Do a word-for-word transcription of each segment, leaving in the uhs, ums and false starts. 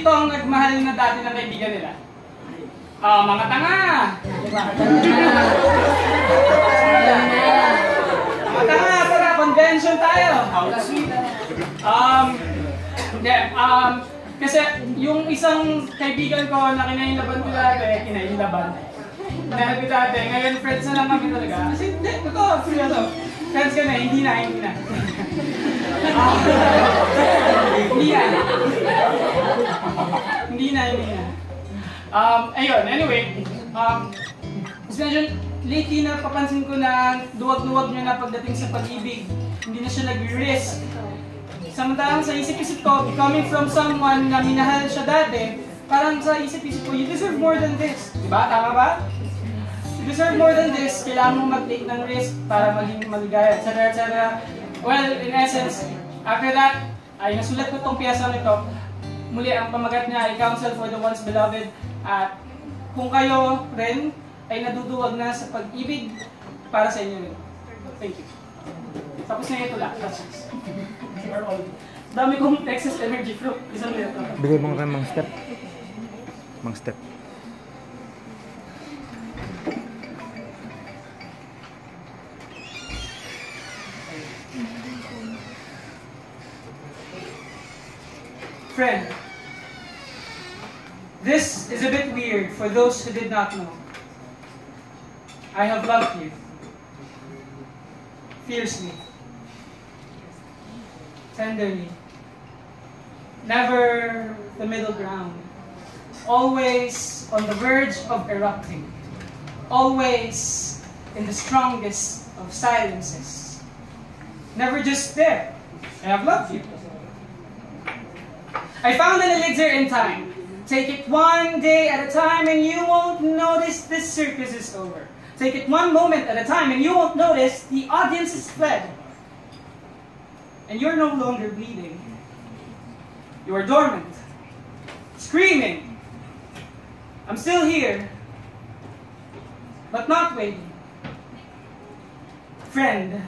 dito ang nagmahal na dati ng kaibigan nila? Ah, oh, mga tanga! Mga tanga, tara, convention tayo! Um, hindi, um, kasi yung isang kaibigan ko na kinahilaban ko dati, eh, kinahilaban. Kinahilaban ko dati, ngayon friends na lang kami talaga. Kasi hindi, totoo, seryoso. Friends ka na, hindi na, hindi na. Ah, hindi na. Hindi na, hindi na. Um, ayun, anyway, um, sinasyon, lately na papansin ko na duwag-duwag niya na pagdating sa pag-ibig. Hindi na siya nag-risk. Samantalang sa isip-isip ko, coming from someone na minahal siya dati, parang sa isip-isip ko, you deserve more than this. Diba? Tama ba? You deserve more than this, kailangan mo mag-take ng risk para maging maligaya, et cetera, et cetera. Well, in essence, after that, ay nasulat ko itong piyasa nito. Muli, ang pamagat niya ay Counsel for the Once Beloved. At kung kayo rin ay naduduwag na sa pag-ibig, para sa inyo rin. Thank you. Tapos na ito lang. Dami kong Texas Energy Group. Isang nito. Bigay mo ka mga step. Mga step. Friend, this is a bit weird for those who did not know. I have loved you fiercely, tenderly, never the middle ground, always on the verge of erupting, always in the strongest of silences, never just there. I have loved you. I found an elixir in time. Take it one day at a time and you won't notice this circus is over. Take it one moment at a time and you won't notice the audience is fled. And you're no longer bleeding. You are dormant, screaming. I'm still here, but not waiting. Friend,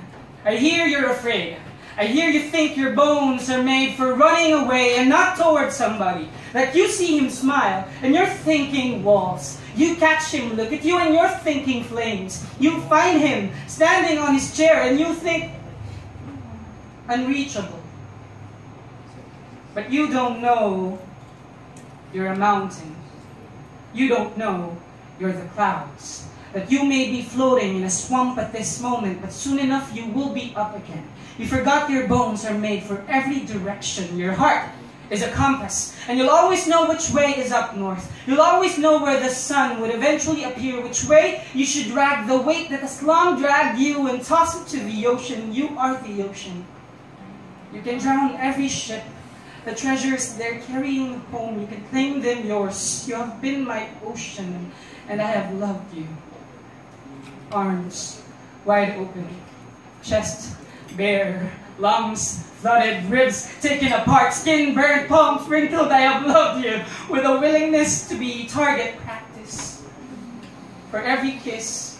I hear you're afraid. I hear you think your bones are made for running away and not towards somebody. That you see him smile, and you're thinking walls. You catch him, look at you, and you're thinking flames. You find him standing on his chair, and you think unreachable. But you don't know you're a mountain. You don't know you're the clouds. That you may be floating in a swamp at this moment, but soon enough you will be up again. You forgot your bones are made for every direction. Your heart is a compass, and you'll always know which way is up north. You'll always know where the sun would eventually appear, which way you should drag the weight that has long dragged you and toss it to the ocean. You are the ocean. You can drown every ship. The treasures they're carrying home, you can claim them yours. You have been my ocean, and I have loved you. Arms wide open, chest bare, lungs flooded, ribs taken apart, skin burned, palms wrinkled. I have loved you with a willingness to be target practice. For every kiss,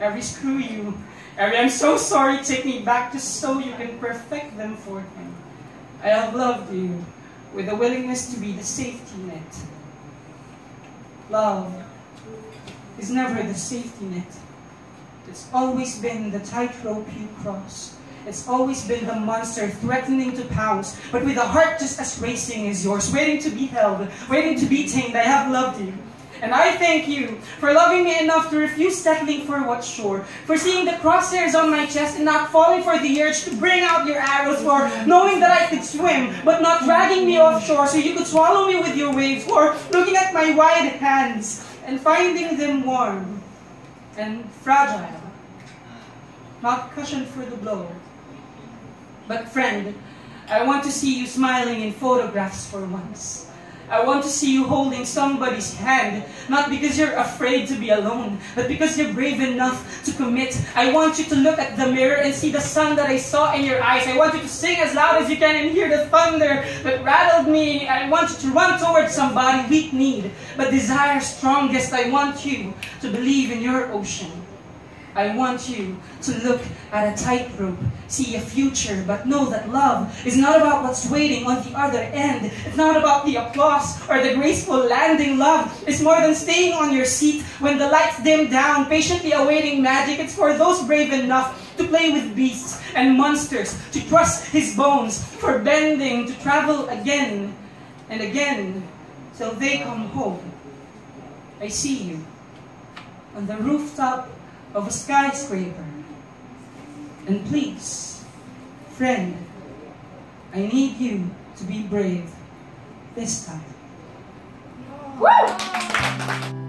every screw you, every I'm so sorry, take me back just so you can perfect them for him. I have loved you with a willingness to be the safety net. Love is never the safety net. It's always been the tightrope you cross. It's always been the monster threatening to pounce, but with a heart just as racing as yours, waiting to be held, waiting to be tamed. I have loved you. And I thank you for loving me enough to refuse settling for what's sure, for seeing the crosshairs on my chest and not falling for the urge to bring out your arrows, for knowing that I could swim, but not dragging me offshore so you could swallow me with your waves, for looking at my wide hands and finding them warm and fragile, not cushioned for the blow. But friend, I want to see you smiling in photographs for once. I want to see you holding somebody's hand, not because you're afraid to be alone, but because you're brave enough to commit. I want you to look at the mirror and see the sun that I saw in your eyes. I want you to sing as loud as you can and hear the thunder that rattled me. I want you to run towards somebody, weak need, but desire strongest. I want you to believe in your ocean. I want you to look at a tightrope, see a future, but know that love is not about what's waiting on the other end. It's not about the applause or the graceful landing. Love is more than staying on your seat when the lights dim down, patiently awaiting magic. It's for those brave enough to play with beasts and monsters, to trust his bones, for bending, to travel again and again till they come home. I see you on the rooftop of a skyscraper. And please, friend, I need you to be brave this time. Woo!